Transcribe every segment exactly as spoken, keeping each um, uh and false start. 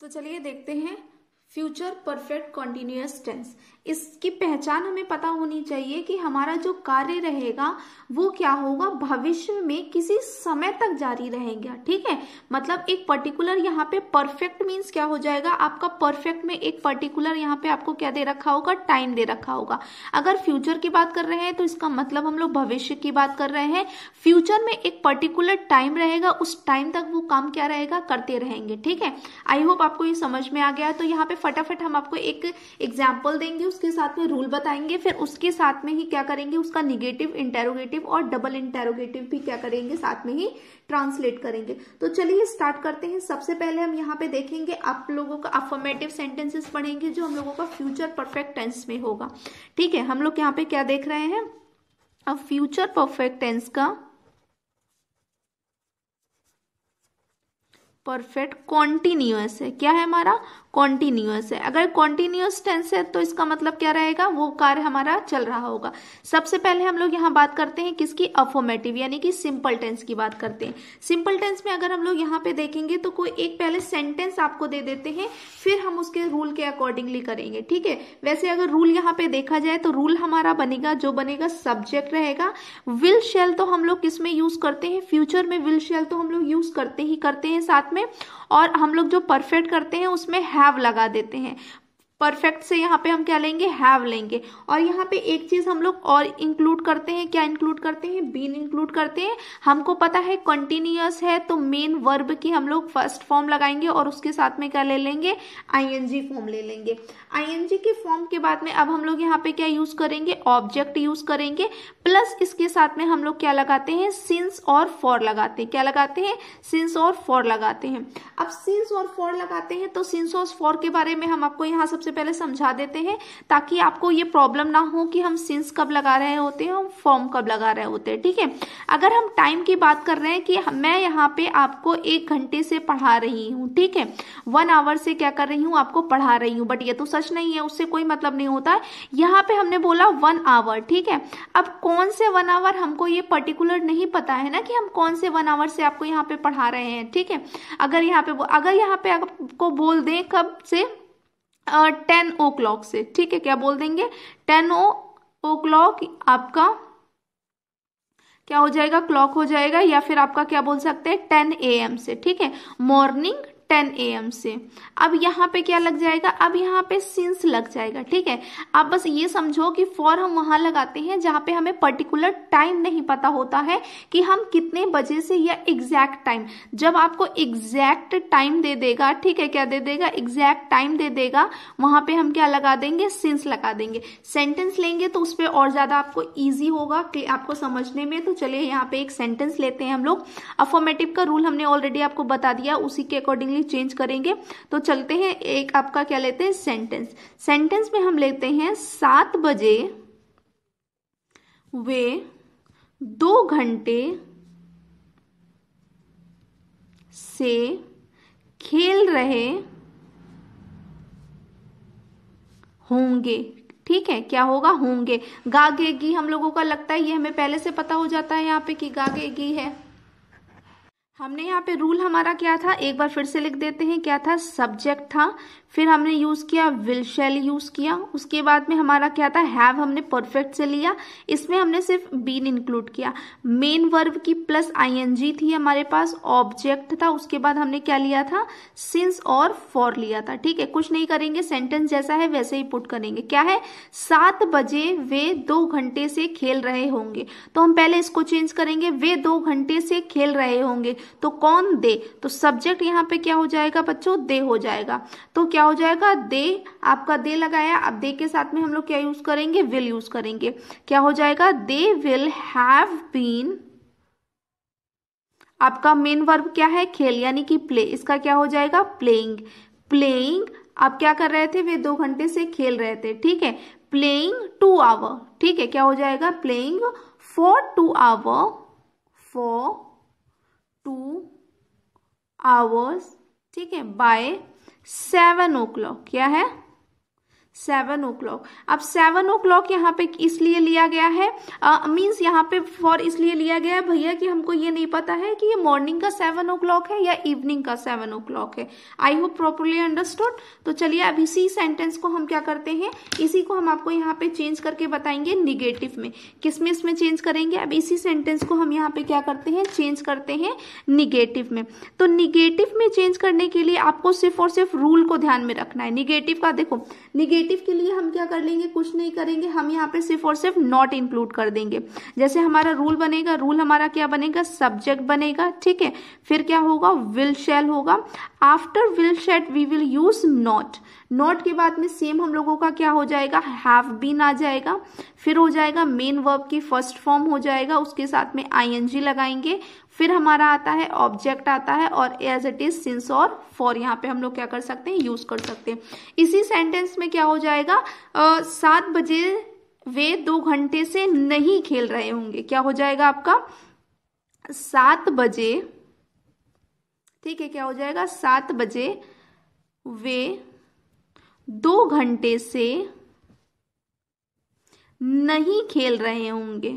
तो चलिए देखते हैं फ्यूचर परफेक्ट कॉन्टिन्यूअस टेंस। इसकी पहचान हमें पता होनी चाहिए कि हमारा जो कार्य रहेगा वो क्या होगा, भविष्य में किसी समय तक जारी रहेगा। ठीक है, मतलब एक पर्टिकुलर, यहाँ पे परफेक्ट मीन्स क्या हो जाएगा आपका, परफेक्ट में एक पर्टिकुलर यहाँ पे आपको क्या दे रखा होगा, टाइम दे रखा होगा। अगर फ्यूचर की बात कर रहे हैं तो इसका मतलब हम लोग भविष्य की बात कर रहे हैं। फ्यूचर में एक पर्टिकुलर टाइम रहेगा, उस टाइम तक वो काम क्या रहेगा, करते रहेंगे। ठीक है, आई होप आपको ये समझ में आ गया। तो यहाँ पे फटाफट हम आपको एक एग्जाम्पल देंगे, उसके साथ में रूल बताएंगे, फिर उसके साथ में ही क्या करेंगे, उसका निगेटिव, इंटेरोगेटिव और डबल इंटेरोगेटिव भी क्या करेंगे, साथ में ही ट्रांसलेट करेंगे। तो चलिए स्टार्ट करते हैं। सबसे पहले हम यहाँ पे देखेंगे, आप लोगों का अफर्मेटिव सेंटेंसेस पढ़ेंगे जो हम लोगों का फ्यूचर परफेक्ट टेंस में होगा। ठीक है, हम लोग यहाँ पे क्या देख रहे हैं, अब फ्यूचर परफेक्ट टेंस का परफेक्ट कॉन्टिन्यूअस है। क्या है हमारा, कॉन्टिन्यूअस है। अगर कॉन्टिन्यूअस टेंस है तो इसका मतलब क्या रहेगा, वो कार्य हमारा चल रहा होगा। सबसे पहले हम लोग यहाँ बात करते हैं किसकी, अफॉर्मेटिव यानी कि सिंपल टेंस की बात करते हैं। सिंपल टेंस में अगर हम लोग यहाँ पे देखेंगे तो कोई एक पहले सेंटेंस आपको दे देते हैं, फिर हम उसके रूल के अकॉर्डिंगली करेंगे। ठीक है, वैसे अगर रूल यहाँ पे देखा जाए तो रूल हमारा बनेगा, जो बनेगा सब्जेक्ट रहेगा। विल शैल तो हम लोग किस में यूज करते हैं, फ्यूचर में विल शैल तो हम लोग यूज करते ही करते हैं साथ में, और हम लोग जो परफेक्ट करते हैं उसमें हैव लगा देते हैं। परफेक्ट से यहाँ पे हम क्या लेंगे, हैव लेंगे। और यहाँ पे एक चीज हम लोग और इंक्लूड करते हैं, क्या इंक्लूड करते हैं, बीन इंक्लूड करते हैं। हमको पता है कंटिन्यूअस है तो मेन वर्ब की हम लोग फर्स्ट फॉर्म लगाएंगे और उसके साथ में क्या ले लेंगे, आईएनजी फॉर्म ले लेंगे। आईएनजी के फॉर्म के बाद में अब हम लोग यहाँ पे क्या यूज करेंगे, ऑब्जेक्ट यूज करेंगे, प्लस इसके साथ में हम लोग क्या लगाते हैं, सिंस और फॉर लगाते हैं। क्या लगाते हैं, सिंस और फॉर लगाते हैं। अब सिंस और फॉर लगाते हैं तो सिंस और फॉर के बारे में हम आपको यहाँ सबसे पहले समझा देते हैं, ताकि आपको ये प्रॉब्लम ना हो कि हम सिंस कब लगा रहे होते हैं, हम फॉर्म कब लगा रहे होते हैं। ठीक है, अगर हम टाइम की बात कर रहे हैं कि मैं यहाँ पे आपको एक घंटे से पढ़ा रही हूँ, ठीक है, वन आवर से क्या कर रही हूँ, आपको पढ़ा रही हूँ, बट ये तो सच नहीं है, उससे कोई मतलब नहीं होता है। यहाँ पे हमने बोला वन आवर, ठीक है, अब कौन से वन आवर हमको ये पर्टिकुलर नहीं पता है ना कि हम कौन से वन आवर से आपको यहाँ पे पढ़ा रहे हैं। ठीक है, अगर यहाँ पे अगर यहाँ पे आपको बोल दें कब से, टेन ओ क्लॉक से, ठीक है, क्या बोल देंगे, टेन ओ ओ क्लॉक आपका क्या हो जाएगा, क्लॉक हो जाएगा, या फिर आपका क्या बोल सकते हैं, टेन ए एम से, ठीक है, मॉर्निंग टेन ए एम से। अब यहाँ पे क्या लग जाएगा, अब यहाँ पे सिंस लग जाएगा। ठीक है, आप बस ये समझो कि फॉर हम वहां लगाते हैं जहां पे हमें पर्टिकुलर टाइम नहीं पता होता है कि हम कितने बजे से, या एग्जैक्ट टाइम। जब आपको एग्जैक्ट टाइम दे देगा, ठीक है, क्या दे देगा, एग्जैक्ट टाइम दे देगा, वहां पे हम क्या लगा देंगे, सिंस लगा देंगे। सेंटेंस लेंगे तो उस पर और ज्यादा आपको ईजी होगा कि आपको समझने में। तो चलिए यहाँ पे एक सेंटेंस लेते हैं हम लोग। अफॉर्मेटिव का रूल हमने ऑलरेडी आपको बता दिया, उसी के अकॉर्डिंगली चेंज करेंगे। तो चलते हैं, एक आपका क्या लेते हैं, सेंटेंस। सेंटेंस में हम लेते हैं, सात बजे वे दो घंटे से खेल रहे होंगे। ठीक है, क्या होगा, होंगे। गागेगी हम लोगों का लगता है, ये हमें पहले से पता हो जाता है यहाँ पे कि गागेगी है। हमने यहाँ पे रूल हमारा क्या था, एक बार फिर से लिख देते हैं, क्या था, सब्जेक्ट था, फिर हमने यूज किया विल शैल यूज किया, उसके बाद में हमारा क्या था, हैव हमने परफेक्ट से लिया, इसमें हमने सिर्फ बीन इंक्लूड किया, मेन वर्ब की प्लस आईएनजी थी हमारे पास, ऑब्जेक्ट था, उसके बाद हमने क्या लिया था, सिंस और फॉर लिया था। ठीक है, कुछ नहीं करेंगे, सेंटेंस जैसा है वैसे ही पुट करेंगे। क्या है, सात बजे वे दो घंटे से खेल रहे होंगे, तो हम पहले इसको चेंज करेंगे, वे दो घंटे से खेल रहे होंगे, तो कौन, दे, तो सब्जेक्ट यहाँ पे क्या हो जाएगा बच्चों, दे हो जाएगा। तो क्या हो जाएगा, दे, आपका दे लगाया, अब दे के साथ में हम लोग क्या यूज करेंगे, विल यूज करेंगे। क्या हो जाएगा, दे विल हैव बीन, आपका मेन वर्ब क्या है, खेल यानी कि प्ले, इसका क्या हो जाएगा, प्लेइंग। प्लेइंग आप क्या कर रहे थे, वे दो घंटे से खेल रहे थे। ठीक है, प्लेइंग टू आवर, ठीक है, क्या हो जाएगा, playing for two hour, for two hours, ठीक है, बाय सेवन ओ क्लॉक, क्या है, सेवन ओ क्लॉक। अब सेवन ओ क्लॉक यहाँ पे इसलिए लिया गया है, मीन्स यहाँ पे फॉर इसलिए लिया गया है भैया कि हमको ये नहीं पता है कि ये मॉर्निंग का सेवन ओ क्लॉक है या इवनिंग का सेवन ओ क्लॉक है। I hope properly understood. तो चलिए अब इसी सेंटेंस को हम क्या करते हैं, इसी को हम आपको यहाँ पे चेंज करके बताएंगे निगेटिव में। किस में इसमें चेंज करेंगे? अब इसी सेंटेंस को हम यहाँ पे क्या करते हैं, चेंज करते हैं निगेटिव में। तो निगेटिव में चेंज करने के लिए आपको सिर्फ और सिर्फ रूल को ध्यान में रखना है। निगेटिव का देखो, निगेटिव के लिए हम क्या कर लेंगे, कुछ नहीं करेंगे, हम यहाँ पे सिर्फ और सिर्फ नॉट इंक्लूड कर देंगे। जैसे हमारा रूल बनेगा, रूल हमारा क्या बनेगा, सब्जेक्ट बनेगा, ठीक है। फिर क्या होगा, विल शैल होगा। After will shall we will use not. Not के बाद में सेम हम लोगों का क्या हो जाएगा, हैव बीन आ जाएगा, फिर हो जाएगा मेन वर्ब की फर्स्ट फॉर्म हो जाएगा, उसके साथ में आईएनजी लगाएंगे, फिर हमारा आता है ऑब्जेक्ट आता है, और एज इट इज, सिंस और फॉर यहाँ पे हम लोग क्या कर सकते हैं, यूज कर सकते हैं। इसी सेंटेंस में क्या हो जाएगा, आ, सात बजे वे दो घंटे से नहीं खेल रहे होंगे। क्या हो जाएगा आपका, सात बजे, ठीक है, क्या हो जाएगा, सात बजे वे दो घंटे से नहीं खेल रहे होंगे।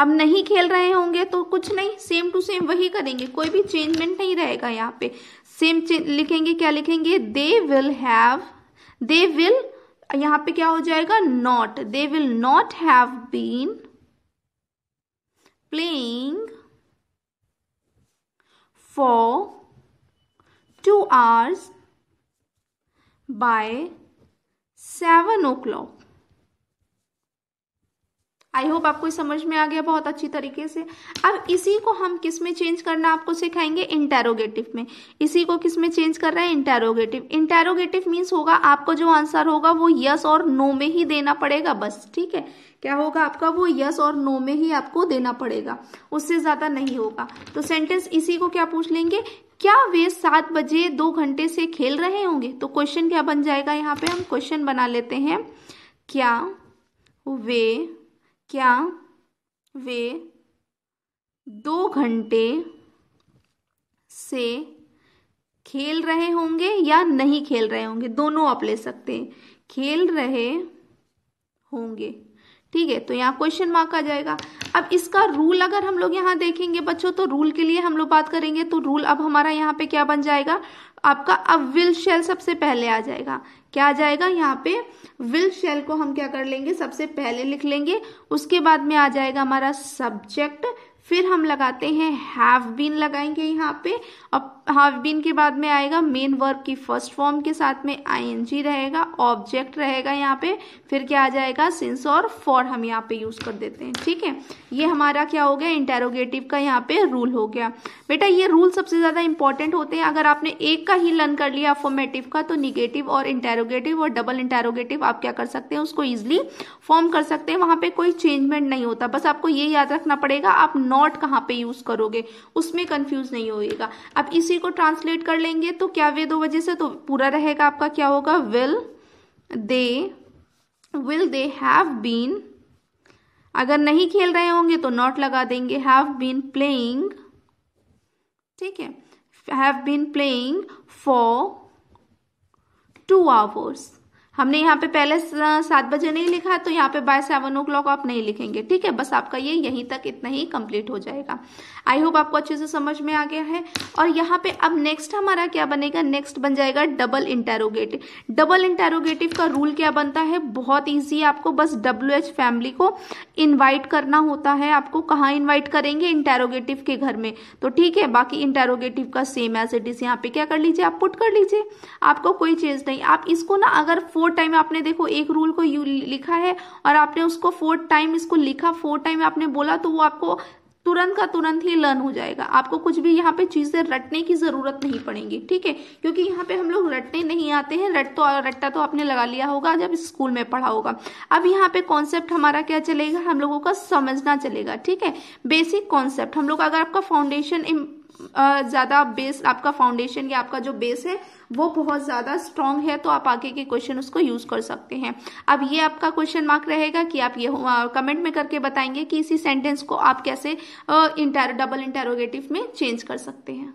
अब नहीं खेल रहे होंगे तो कुछ नहीं, सेम टू सेम वही करेंगे, कोई भी चेंजमेंट नहीं रहेगा यहाँ पे। सेम लिखेंगे, क्या लिखेंगे, they will have, they will यहाँ पे क्या हो जाएगा, not, they will not have been playing for two hours by seven o'clock. I hope आपको समझ में आ गया बहुत अच्छी तरीके से। अब इसी को हम किस में चेंज करना आपको सिखाएंगे, इंटेरोगेटिव में। इसी को किस में चेंज कर रहे हैं, इंटेरोगेटिव। इंटेरोगेटिव मीन्स होगा आपको जो आंसर होगा वो यस और नो में ही देना पड़ेगा बस, ठीक है। क्या होगा आपका, वो यस और नो में ही आपको देना पड़ेगा, उससे ज़्यादा नहीं होगा। तो सेंटेंस इसी को क्या पूछ लेंगे, क्या वे सात बजे दो घंटे से खेल रहे होंगे। तो क्वेश्चन क्या बन जाएगा, यहाँ पे हम क्वेश्चन बना लेते हैं, क्या वे क्या वे दो घंटे से खेल रहे होंगे या नहीं खेल रहे होंगे, दोनों आप ले सकते हैं, खेल रहे होंगे, ठीक है। तो यहाँ क्वेश्चन मार्क आ जाएगा। अब इसका रूल अगर हम लोग यहाँ देखेंगे बच्चों, तो रूल के लिए हम लोग बात करेंगे, तो रूल अब हमारा यहाँ पे क्या बन जाएगा आपका, अब विल शैल सबसे पहले आ जाएगा। क्या आ जाएगा यहाँ पे, विल शैल को हम क्या कर लेंगे, सबसे पहले लिख लेंगे, उसके बाद में आ जाएगा हमारा सब्जेक्ट, फिर हम लगाते हैं हैव बीन लगाएंगे यहाँ पे, अब हैव बीन के बाद में आएगा मेन वर्ब की फर्स्ट फॉर्म के साथ में आईएनजी रहेगा, ऑब्जेक्ट रहेगा यहाँ पे, फिर क्या आ जाएगा, सिंस और फॉर हम यहाँ पे यूज कर देते हैं, ठीक है। ये हमारा क्या हो गया, इंटेरोगेटिव का यहाँ पे रूल हो गया। बेटा ये रूल सबसे ज़्यादा इंपॉर्टेंट होते हैं। अगर आपने एक का ही लर्न कर लिया अफॉर्मेटिव का, तो निगेटिव और इंटेरोगेटिव और डबल इंटेरोगेटिव आप क्या कर सकते हैं, उसको ईजिली फॉर्म कर सकते हैं। वहाँ पे कोई चेंजमेंट नहीं होता, बस आपको ये याद रखना पड़ेगा आप नॉट कहाँ पे यूज करोगे, उसमें कंफ्यूज नहीं होएगा। अब इसी को ट्रांसलेट कर लेंगे, तो क्या वे दो बजे से, तो पूरा रहेगा आपका क्या होगा, will they will they have been, अगर नहीं खेल रहे होंगे तो नॉट लगा देंगे, हैव बीन प्लेइंग, ठीक है, have been playing for two hours. हमने यहाँ पे पहले सात बजे नहीं लिखा है, तो यहाँ पे बाय सेवन ओ क्लॉक आप नहीं लिखेंगे, ठीक है। बस आपका ये यहीं तक इतना ही कंप्लीट हो जाएगा। आई होप आपको अच्छे से समझ में आ गया है। और यहाँ पे अब नेक्स्ट हमारा क्या बनेगा, नेक्स्ट बन जाएगा डबल इंटेरोगेटिव। डबल इंटेरोगेटिव का रूल क्या बनता है, बहुत ईजी है आपको, बस डब्ल्यू एच फैमिली को इन्वाइट करना होता है। आपको कहाँ इन्वाइट करेंगे, इंटेरोगेटिव के घर में, तो ठीक है। बाकी इंटेरोगेटिव का सेम एज इट इज यहाँ पे क्या कर लीजिए, आप पुट कर लीजिए, आपको कोई चीज नहीं। आप इसको ना अगर फोर टाइम आपने देखो एक रूल को यू लिखा है और आपने उसको फोर टाइम इसको लिखा, फोर टाइम आपने बोला, तो वो आपको तुरंत का तुरंत ही लर्न हो जाएगा। आपको कुछ भी यहाँ पे चीजें रटने की जरूरत नहीं पड़ेगी, ठीक है, क्योंकि यहाँ पे हम लोग रटने नहीं आते हैं। रट तो रट्टा तो आपने लगा लिया होगा जब स्कूल में पढ़ा होगा। अब यहाँ पे कॉन्सेप्ट हमारा क्या चलेगा, हम लोगों का समझना चलेगा, ठीक है, बेसिक कॉन्सेप्ट। हम लोग अगर आपका फाउंडेशन ज़्यादा बेस, आपका फाउंडेशन या आपका जो बेस है वो बहुत ज़्यादा स्ट्रांग है, तो आप आगे के क्वेश्चन उसको यूज़ कर सकते हैं। अब ये आपका क्वेश्चन मार्क रहेगा कि आप ये कमेंट में करके बताएंगे कि इसी सेंटेंस को आप कैसे इंटर डबल इंटेरोगेटिव में चेंज कर सकते हैं।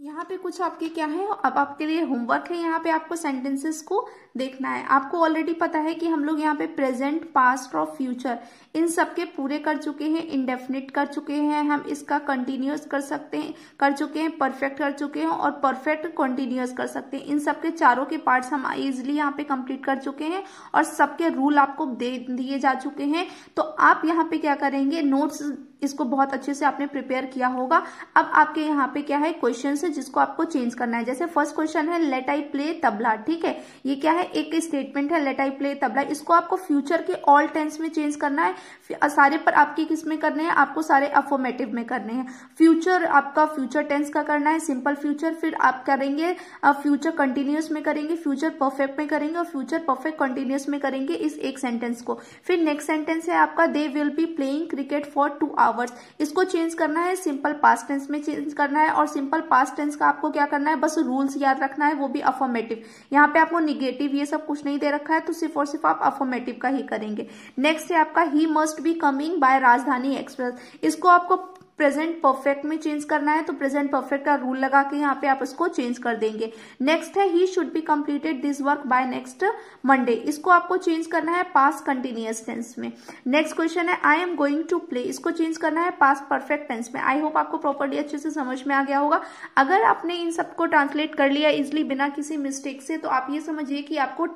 यहाँ पे कुछ आपके क्या है, अब आपके लिए होमवर्क है। यहाँ पे आपको सेंटेंसेस को देखना है। आपको ऑलरेडी पता है कि हम लोग यहाँ पे प्रेजेंट, पास्ट और फ्यूचर इन सब के पूरे कर चुके हैं, इंडेफिनिट कर चुके हैं, हम इसका कंटिन्यूअस कर सकते हैं, कर चुके हैं, परफेक्ट कर चुके हैं और परफेक्ट कंटिन्यूअस कर सकते हैं। इन सब के चारों के पार्ट्स हम इजिली यहाँ पे कंप्लीट कर चुके हैं और सबके रूल आपको दे दिए जा चुके हैं। तो आप यहाँ पे क्या करेंगे, नोट्स इसको बहुत अच्छे से आपने प्रिपेयर किया होगा। अब आपके यहाँ पे क्या है, क्वेश्चन है जिसको आपको चेंज करना है। जैसे फर्स्ट क्वेश्चन है लेट आई प्ले तबला, ठीक है, ये क्या है, एक स्टेटमेंट है लेट आई प्ले तबला। इसको आपको फ्यूचर के ऑल टेंस में चेंज करना है। सारे पर आपके किस में करने हैं, आपको सारे अफॉर्मेटिव में करने हैं। फ्यूचर आपका फ्यूचर टेंस का करना है, सिंपल फ्यूचर। फिर आप करेंगे फ्यूचर कंटिन्यूअस में करेंगे, फ्यूचर परफेक्ट में करेंगे और फ्यूचर परफेक्ट कंटिन्यूअस में करेंगे इस एक सेंटेंस को। फिर नेक्स्ट सेंटेंस है आपका they will be playing cricket for two hours. इसको चेंज करना है, सिंपल पास्ट टेंस में चेंज करना है। और सिंपल पास्ट टेंस का आपको क्या करना है, बस रूल्स याद रखना है, वो भी अफॉर्मेटिव। यहाँ पे आपको निगेटिव ये सब कुछ नहीं दे रखा है, तो सिर्फ और सिर्फ आप अफॉर्मेटिव का ही करेंगे। नेक्स्ट है आपका he must be coming by Rajdhani Express. इसको आपको प्रेजेंट परफेक्ट में चेंज करना है, तो प्रेजेंट परफेक्ट का रूल लगा के यहाँ पे आप इसको चेंज कर देंगे। नेक्स्ट है he should be completed this work by next Monday. इसको आपको चेंज करना है पास्ट कंटिन्यूअस टेंस में। नेक्स्ट क्वेश्चन है I am going to play. इसको चेंज करना है पास्ट परफेक्ट टेंस में। आई होप आपको प्रॉपर्ली अच्छे से समझ में आ गया होगा। अगर आपने इन सबको ट्रांसलेट कर लिया इजिली बिना किसी मिस्टेक से, तो आप ये समझिए कि आपको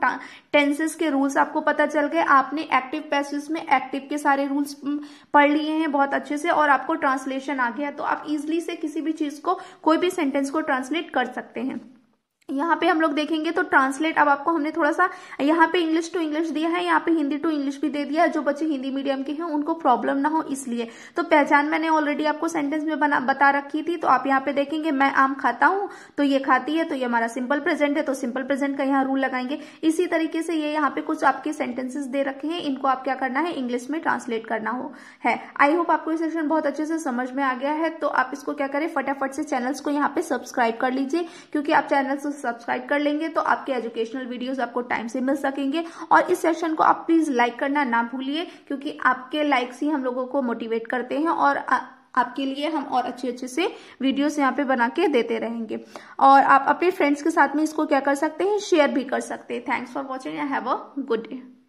टेंसेस के रूल्स आपको पता चल गए। आपने एक्टिव पैसेज में एक्टिव के सारे रूल्स पढ़ लिए हैं बहुत अच्छे से और आपको ट्रांसलेट आ गया, तो आप इजिली से किसी भी चीज को, कोई भी सेंटेंस को ट्रांसलेट कर सकते हैं। यहाँ पे हम लोग देखेंगे तो ट्रांसलेट, अब आपको हमने थोड़ा सा यहाँ पे इंग्लिश टू इंग्लिश दिया है, यहाँ पे हिंदी टू इंग्लिश भी दे दिया। जो बच्चे हिंदी मीडियम के हैं उनको प्रॉब्लम ना हो इसलिए। तो पहचान मैंने ऑलरेडी आपको सेंटेंस में बना बता रखी थी, तो आप यहाँ पे देखेंगे मैं आम खाता हूँ, तो ये खाती है, तो ये हमारा सिंपल प्रेजेंट है, तो सिंपल प्रेजेंट का यहाँ रूल लगाएंगे। इसी तरीके से ये यहाँ पे कुछ आपके सेंटेंसेस दे रखे हैं, इनको आप क्या करना है, इंग्लिश में ट्रांसलेट करना हो है। आई होप आपको ये सेक्शन बहुत अच्छे से समझ में आ गया है। तो आप इसको क्या करें, फटाफट से चैनल्स को यहाँ पे सब्सक्राइब कर लीजिए, क्योंकि आप चैनल्स सब्सक्राइब कर लेंगे तो आपके एजुकेशनल वीडियोस आपको टाइम से मिल सकेंगे। और इस सेशन को आप प्लीज लाइक करना ना भूलिए, क्योंकि आपके लाइक्स ही हम लोगों को मोटिवेट करते हैं और आ, आपके लिए हम और अच्छे अच्छे से वीडियोस यहाँ पे बना के देते रहेंगे। और आप अपने फ्रेंड्स के साथ में इसको क्या कर सकते हैं, शेयर भी कर सकते हैं। Thanks for watching and have a good day.